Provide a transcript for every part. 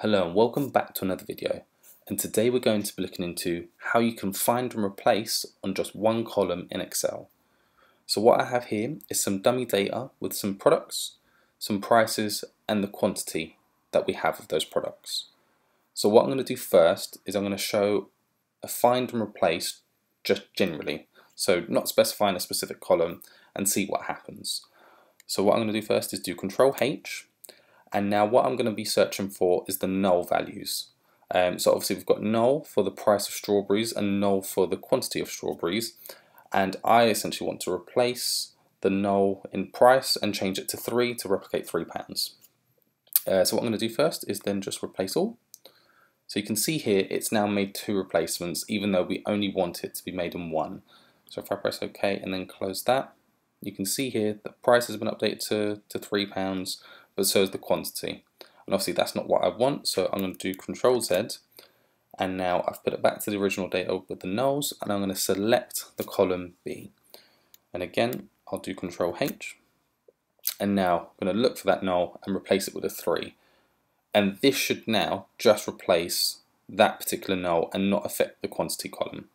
Hello and welcome back to another video, and today we're going to be looking into how you can find and replace on just one column in Excel. So what I have here is some dummy data with some products, some prices and the quantity that we have of those products. So what I'm going to do first is I'm going to show a find and replace just generally, so not specifying a specific column, and see what happens. So what I'm going to do first is do Control H. And now what I'm going to be searching for is the null values. So obviously we've got null for the price of strawberries and null for the quantity of strawberries. And I essentially want to replace the null in price and change it to 3 to replicate £3. So what I'm going to do first is then just replace all. So you can see here it's now made 2 replacements, even though we only want it to be made in 1. So if I press OK and then close that, you can see here the price has been updated to £3. But so is the quantity, and obviously that's not what I want, so I'm going to do Control Z, and now I've put it back to the original data with the nulls, and I'm going to select the column B, and again I'll do Control H, and now I'm going to look for that null and replace it with a 3, and this should now just replace that particular null and not affect the quantity column.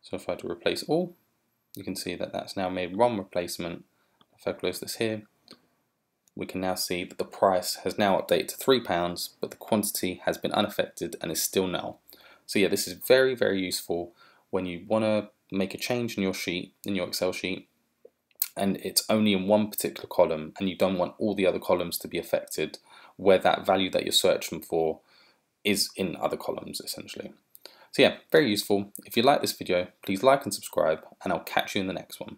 So if I do replace all, you can see that that's now made 1 replacement. If I close this here, we can now see that the price has now updated to £3, but the quantity has been unaffected and is still null. So yeah, this is very, very useful when you want to make a change in your sheet, in your Excel sheet, and it's only in one particular column and you don't want all the other columns to be affected, where that value that you're searching for is in other columns essentially. So yeah, very useful. If you like this video, please like and subscribe, and I'll catch you in the next one.